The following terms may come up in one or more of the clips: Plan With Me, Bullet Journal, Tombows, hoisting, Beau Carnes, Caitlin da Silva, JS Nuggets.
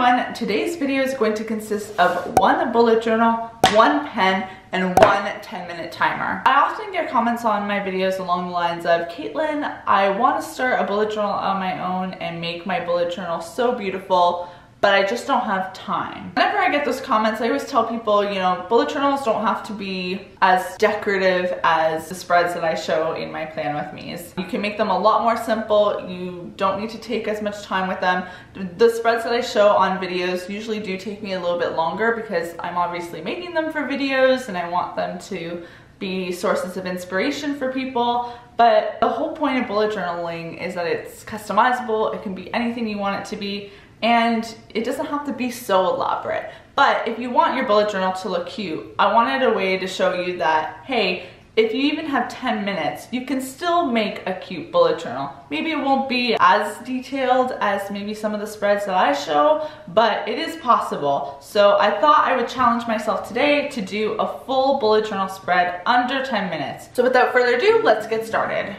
everyone, today's video is going to consist of one bullet journal, one pen, and one 10-minute timer. I often get comments on my videos along the lines of, Caitlin, I want to start a bullet journal on my own and make my bullet journal so beautiful, but I just don't have time. Whenever I get those comments, I always tell people, you know, bullet journals don't have to be as decorative as the spreads that I show in my Plan With Me's. You can make them a lot more simple. You don't need to take as much time with them. The spreads that I show on videos usually do take me a little bit longer because I'm obviously making them for videos and I want them to be sources of inspiration for people, but the whole point of bullet journaling is that it's customizable. It can be anything you want it to be. And it doesn't have to be so elaborate. But if you want your bullet journal to look cute, I wanted a way to show you that, hey, if you even have 10 minutes, you can still make a cute bullet journal. Maybe it won't be as detailed as maybe some of the spreads that I show, but it is possible. So I thought I would challenge myself today to do a full bullet journal spread under 10 minutes. So without further ado, let's get started.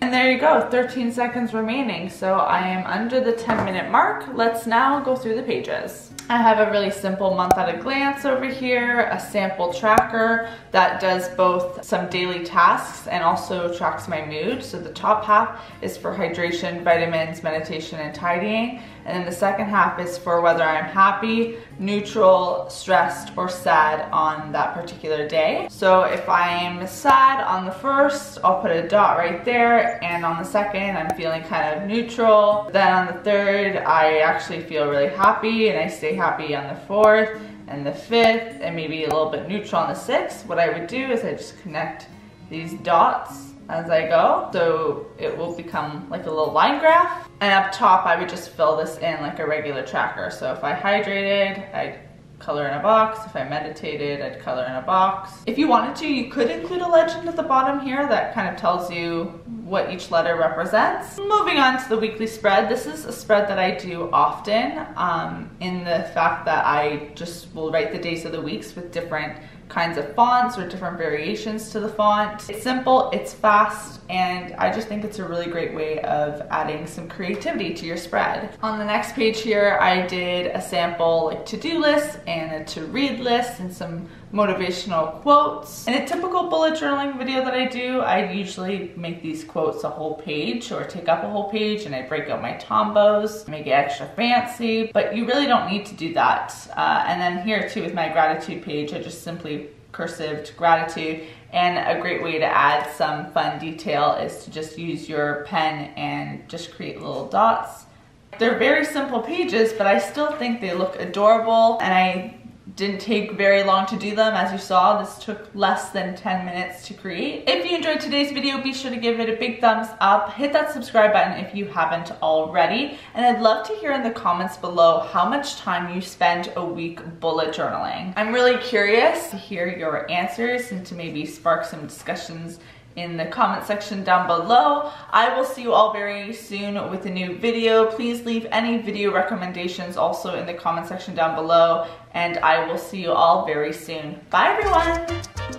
And there you go, 13 seconds remaining. So I am under the 10-minute mark. Let's now go through the pages. I have a really simple month at a glance over here, a sample tracker that does both some daily tasks and also tracks my mood. So the top half is for hydration, vitamins, meditation, and tidying. And then the second half is for whether I'm happy, neutral, stressed, or sad on that particular day. So if I'm sad on the first, I'll put a dot right there. And on the second, I'm feeling kind of neutral. Then on the third, I actually feel really happy and I stay happy on the fourth and the fifth and maybe a little bit neutral on the sixth. What I would do is I just connect these dots as I go, so it will become like a little line graph. And up top, I would just fill this in like a regular tracker. So if I hydrated, I'd color in a box. If I meditated, I'd color in a box. If you wanted to, you could include a legend at the bottom here that kind of tells you what each letter represents. Moving on to the weekly spread. This is a spread that I do often in the fact that I just will write the days of the weeks with different kinds of fonts or different variations to the font. It's simple, it's fast, and I just think it's a really great way of adding some creativity to your spread. On the next page here, I did a sample like to-do list and a to-read list and some motivational quotes. In a typical bullet journaling video that I do, I usually make these quotes a whole page or take up a whole page, and I break out my Tombows, make it extra fancy, but you really don't need to do that. And then here too with my gratitude page, I just simply cursived gratitude, and a great way to add some fun detail is to just use your pen and just create little dots. They're very simple pages, but I still think they look adorable, and I didn't take very long to do them. As you saw, this took less than 10 minutes to create. If you enjoyed today's video, be sure to give it a big thumbs up. Hit that subscribe button if you haven't already. And I'd love to hear in the comments below how much time you spend a week bullet journaling. I'm really curious to hear your answers and to maybe spark some discussions in the comment section down below. I will see you all very soon with a new video. Please leave any video recommendations also in the comment section down below, and I will see you all very soon. Bye everyone!